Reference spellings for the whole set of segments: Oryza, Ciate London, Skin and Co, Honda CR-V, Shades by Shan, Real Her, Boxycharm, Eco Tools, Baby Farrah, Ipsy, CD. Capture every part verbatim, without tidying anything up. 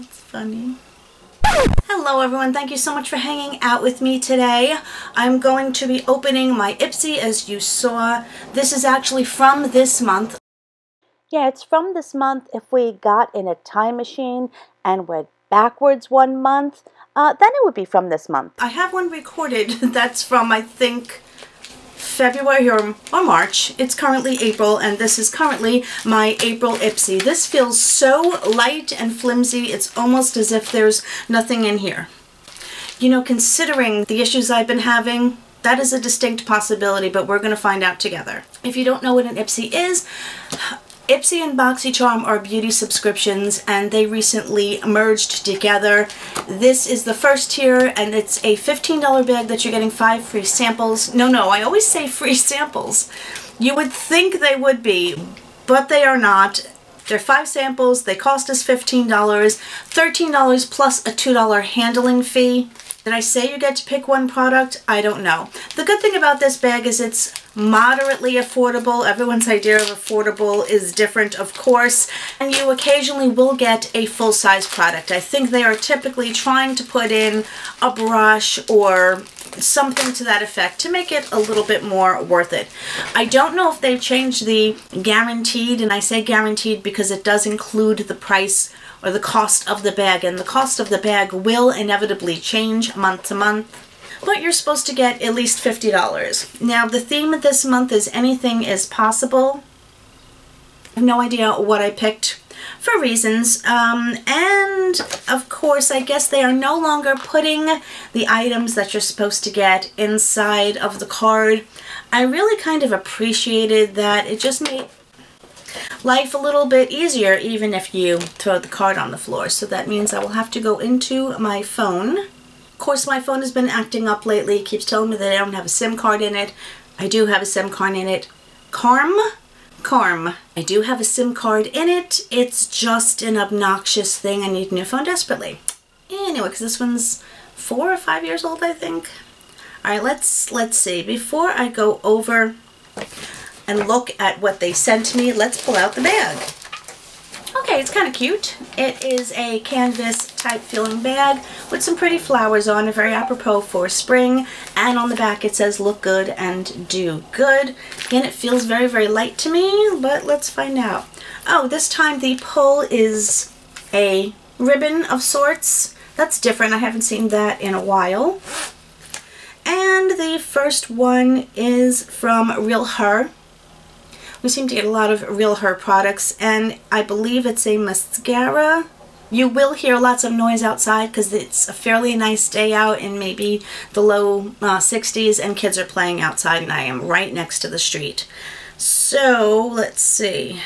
That's funny. Hello everyone, thank you so much for hanging out with me today. I'm going to be opening my Ipsy, as you saw. This is actually from this month. Yeah, it's from this month. If we got in a time machine and went backwards one month, uh, then it would be from this month. I have one recorded that's from, I think, February or, or March. It's currently April, and this is currently my April Ipsy. This feels so light and flimsy, it's almost as if there's nothing in here. You know, considering the issues I've been having, that is a distinct possibility, but we're going to find out together. If you don't know what an Ipsy is, Ipsy and Boxycharm are beauty subscriptions, and they recently merged together. This is the first tier, and it's a fifteen dollar bag that you're getting five free samples. No, no, I always say free samples. You would think they would be, but they are not. They're five samples. They cost us fifteen dollars, thirteen dollars plus a two dollar handling fee. Did I say you get to pick one product? I don't know. The good thing about this bag is it's moderately affordable. Everyone's idea of affordable is different, of course. And you occasionally will get a full-size product. I think they are typically trying to put in a brush or something to that effect to make it a little bit more worth it. I don't know if they've changed the guaranteed, and I say guaranteed because it does include the price or the cost of the bag, and the cost of the bag will inevitably change month to month, but you're supposed to get at least fifty dollars. Now, the theme this month is anything is possible. I have no idea what I picked for reasons, um, and of course, I guess they are no longer putting the items that you're supposed to get inside of the card. I really kind of appreciated that. It just made life a little bit easier, even if you throw the card on the floor. So that means I will have to go into my phone. Of course, my phone has been acting up lately. It keeps telling me that I don't have a SIM card in it. I do have a SIM card in it. Charm? Charm. I do have a SIM card in it. It's just an obnoxious thing. I need a new phone desperately. Anyway, because this one's four or five years old, I think. All right, let's, let's see. Before I go over and look at what they sent me, let's pull out the bag. Okay, it's kind of cute. It is a canvas type feeling bag with some pretty flowers on it, very apropos for spring, and on the back it says look good and do good. Again, it feels very, very light to me, but let's find out. Oh, this time the pull is a ribbon of sorts. That's different. I haven't seen that in a while. And the first one is from Real Her. We seem to get a lot of Real Her products, and I believe it's a mascara. You will hear lots of noise outside because it's a fairly nice day out in maybe the low uh, sixties, and kids are playing outside, and I am right next to the street. So, let's see.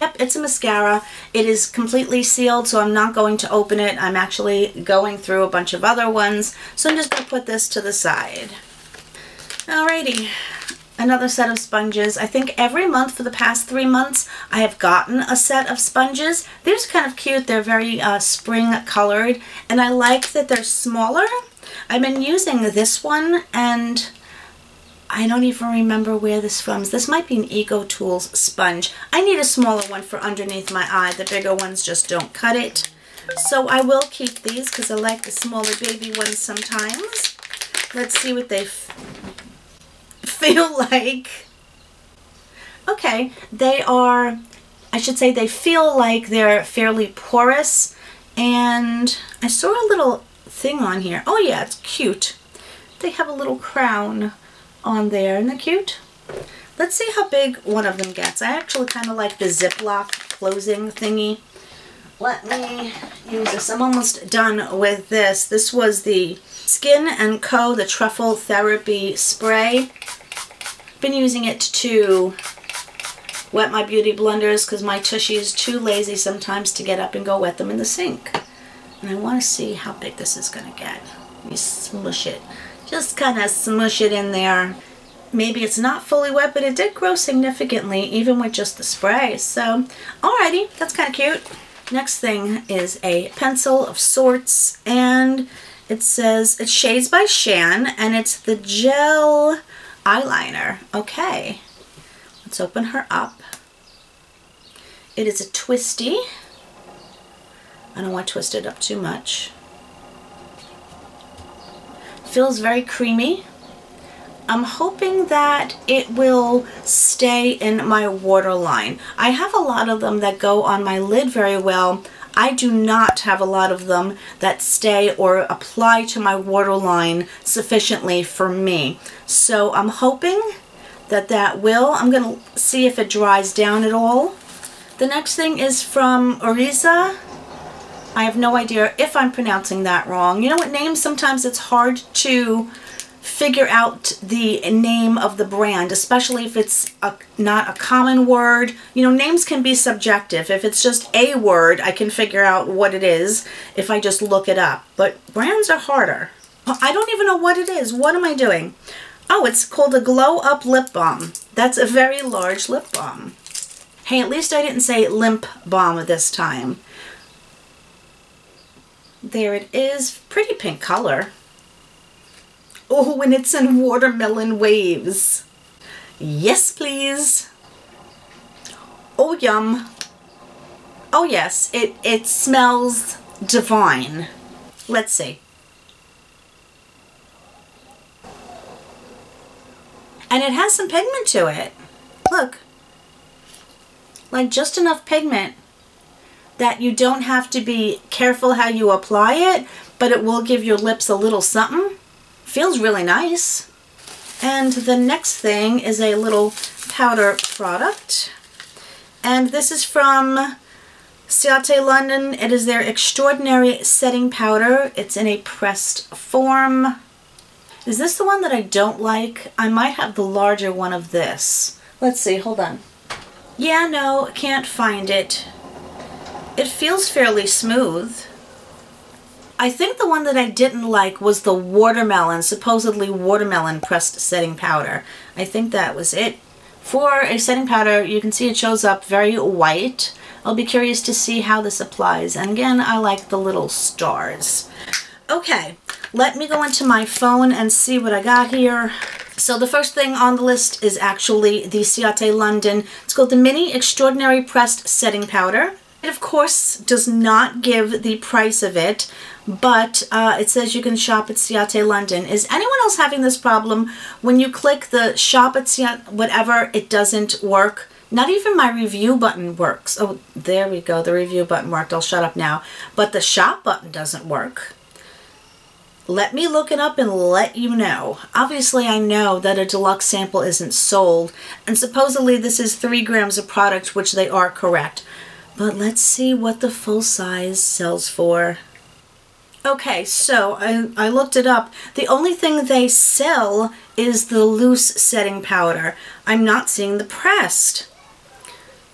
Yep, it's a mascara. It is completely sealed, so I'm not going to open it. I'm actually going through a bunch of other ones, so I'm just going to put this to the side. Alrighty. Another set of sponges. I think every month for the past three months I have gotten a set of sponges. These are kind of cute. They're very uh, spring colored, and I like that they're smaller. I've been using this one, and I don't even remember where this is from. This might be an Eco Tools sponge. I need a smaller one for underneath my eye. The bigger ones just don't cut it. So I will keep these because I like the smaller baby ones sometimes. Let's see what they feel like. Okay, they are, I should say they feel like they're fairly porous, and I saw a little thing on here. Oh yeah, it's cute. They have a little crown on there. Isn't that cute? Let's see how big one of them gets. I actually kind of like the Ziploc closing thingy. Let me use this. I'm almost done with this. This was the Skin and Co, the Truffle Therapy Spray. Been using it to wet my beauty blenders because my Tushy is too lazy sometimes to get up and go wet them in the sink. And I want to see how big this is going to get. Let me smush it. Just kind of smush it in there. Maybe it's not fully wet, but it did grow significantly even with just the spray. So, alrighty, that's kind of cute. Next thing is a pencil of sorts, and it says it's Shades by Shan, and it's the gel eyeliner. Okay, let's open her up. It is a twisty. I don't want to twist it up too much. Feels very creamy. I'm hoping that it will stay in my waterline. I have a lot of them that go on my lid very well. I do not have a lot of them that stay or apply to my waterline sufficiently for me. So I'm hoping that that will. I'm going to see if it dries down at all. The next thing is from Oryza. I have no idea if I'm pronouncing that wrong. You know what, names, sometimes it's hard to figure out the name of the brand, especially if it's a, not a common word. You know, names can be subjective. If it's just a word, I can figure out what it is if I just look it up. But brands are harder. I don't even know what it is. What am I doing? Oh, it's called a Glow Up Lip Balm. That's a very large lip balm. Hey, at least I didn't say limp balm this time. There it is. Pretty pink color. Oh, and it's in watermelon waves. Yes, please. Oh, yum. Oh, yes. It, it smells divine. Let's see. And it has some pigment to it. Look. Like just enough pigment that you don't have to be careful how you apply it, but it will give your lips a little something. Feels really nice. And the next thing is a little powder product. And this is from Ciate London. It is their Extraordinary Setting Powder. It's in a pressed form. Is this the one that I don't like? I might have the larger one of this. Let's see, hold on. Yeah, no, can't find it. It feels fairly smooth. I think the one that I didn't like was the watermelon, supposedly watermelon pressed setting powder. I think that was it. For a setting powder, you can see it shows up very white. I'll be curious to see how this applies. And again, I like the little stars. Okay, let me go into my phone and see what I got here. So the first thing on the list is actually the Ciate London. It's called the Mini Extraordinary Pressed Setting Powder. It, of course, does not give the price of it, but uh, it says you can shop at Ciate London. Is anyone else having this problem? When you click the shop at Ciate, whatever, it doesn't work. Not even my review button works. Oh, there we go. The review button worked. I'll shut up now. But the shop button doesn't work. Let me look it up and let you know. Obviously, I know that a deluxe sample isn't sold, and supposedly this is three grams of product, which they are correct. But let's see what the full size sells for. Okay, so I, I looked it up. The only thing they sell is the loose setting powder. I'm not seeing the pressed.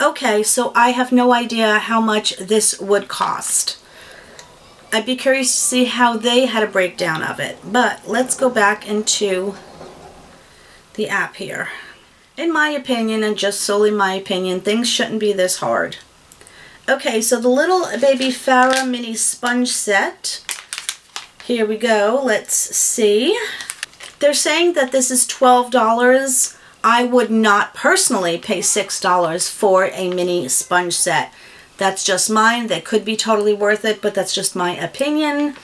Okay, so I have no idea how much this would cost. I'd be curious to see how they had a breakdown of it. But let's go back into the app here. In my opinion, and just solely my opinion, things shouldn't be this hard. Okay, so the little Baby Farrah mini sponge set. Here we go. Let's see. They're saying that this is twelve dollars. I would not personally pay six dollars for a mini sponge set. That's just mine. They could be totally worth it, but that's just my opinion.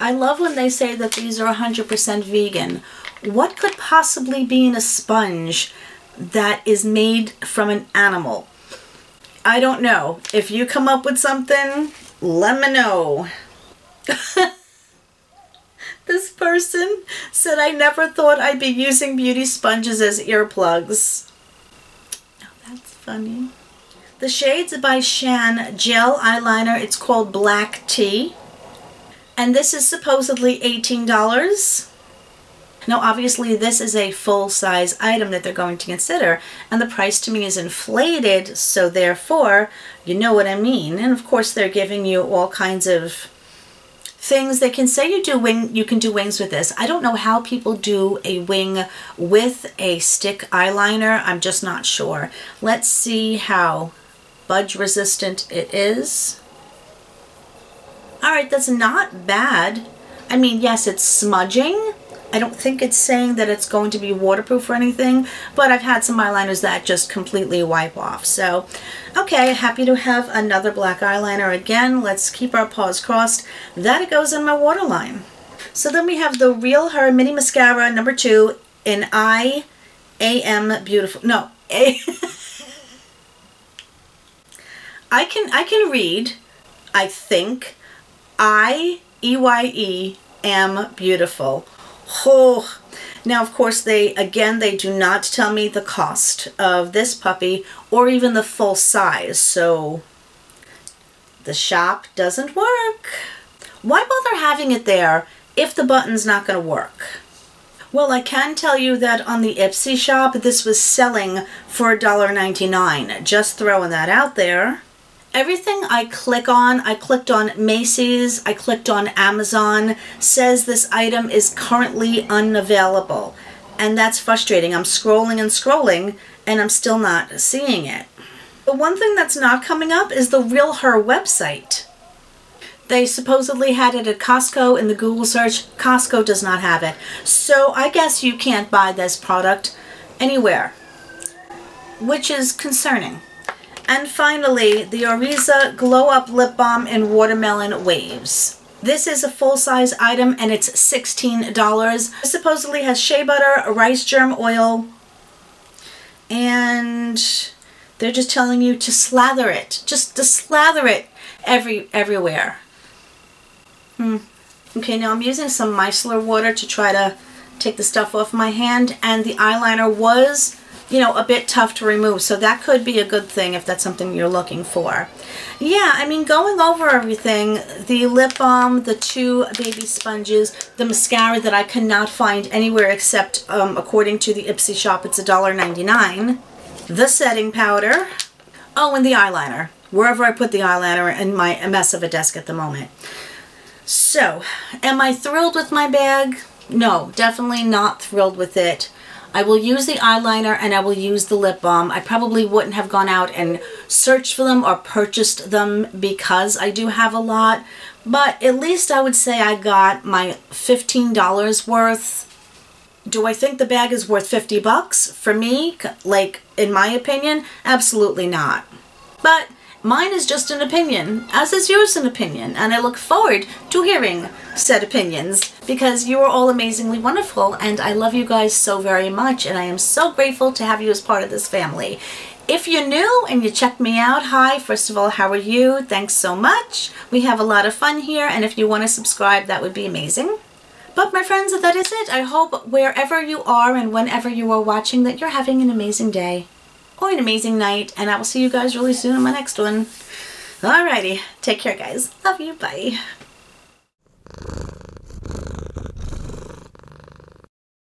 I love when they say that these are one hundred percent vegan. What could possibly be in a sponge that is made from an animal? I don't know. If you come up with something, let me know. This person said, I never thought I'd be using beauty sponges as earplugs. Oh, that's funny. The Shades by Shan gel eyeliner. It's called Black Tea. And this is supposedly eighteen dollars. Now, obviously, this is a full-size item that they're going to consider, and the price to me is inflated, so therefore, you know what I mean. And, of course, they're giving you all kinds of things. They can say you do wing, you can do wings with this. I don't know how people do a wing with a stick eyeliner. I'm just not sure. Let's see how budge-resistant it is. All right, that's not bad. I mean, yes, it's smudging, I don't think it's saying that it's going to be waterproof or anything, but I've had some eyeliners that just completely wipe off. So, okay, happy to have another black eyeliner again. Let's keep our paws crossed that it goes in my waterline. So then we have the Real Her Mini Mascara number two in I Am Beautiful. No, A I can I can read. I think I E Y E Am Beautiful. Oh. Now, of course, they again they do not tell me the cost of this puppy or even the full size. So the shop doesn't work. Why bother having it there if the button's not going to work? Well, I can tell you that on the Ipsy shop, this was selling for a dollar ninety-nine. Just throwing that out there. Everything I click on, I clicked on Macy's, I clicked on Amazon, says this item is currently unavailable. And that's frustrating. I'm scrolling and scrolling, and I'm still not seeing it. The one thing that's not coming up is the Real Her website. They supposedly had it at Costco in the Google search. Costco does not have it. So I guess you can't buy this product anywhere, which is concerning. And finally, the Oryza Glow Up Lip Balm in Watermelon Waves. This is a full-size item and it's sixteen dollars. It supposedly has shea butter, rice germ oil, and they're just telling you to slather it. Just to slather it every, everywhere. Hmm. Okay, now I'm using some micellar water to try to take the stuff off my hand, and the eyeliner was, you know, a bit tough to remove, so that could be a good thing if that's something you're looking for. Yeah, I mean, going over everything, the lip balm, the two baby sponges, the mascara that I cannot find anywhere except, um, according to the Ipsy shop, it's a dollar ninety-nine, the setting powder, oh, and the eyeliner. Wherever I put the eyeliner in my mess of a desk at the moment. So, am I thrilled with my bag? No, definitely not thrilled with it. I will use the eyeliner and I will use the lip balm. I probably wouldn't have gone out and searched for them or purchased them because I do have a lot, but at least I would say I got my fifteen dollars worth. Do I think the bag is worth fifty bucks? For me, like, in my opinion, absolutely not. But mine is just an opinion, as is yours an opinion, and I look forward to hearing said opinions because you are all amazingly wonderful and I love you guys so very much and I am so grateful to have you as part of this family. If you're new and you check me out, hi, first of all, how are you? Thanks so much. We have a lot of fun here, and if you want to subscribe, that would be amazing. But my friends, that is it. I hope wherever you are and whenever you are watching that you're having an amazing day. An amazing night, and I will see you guys really soon in my next one. Alrighty, take care guys, love you, bye.